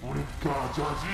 우리까지 하지.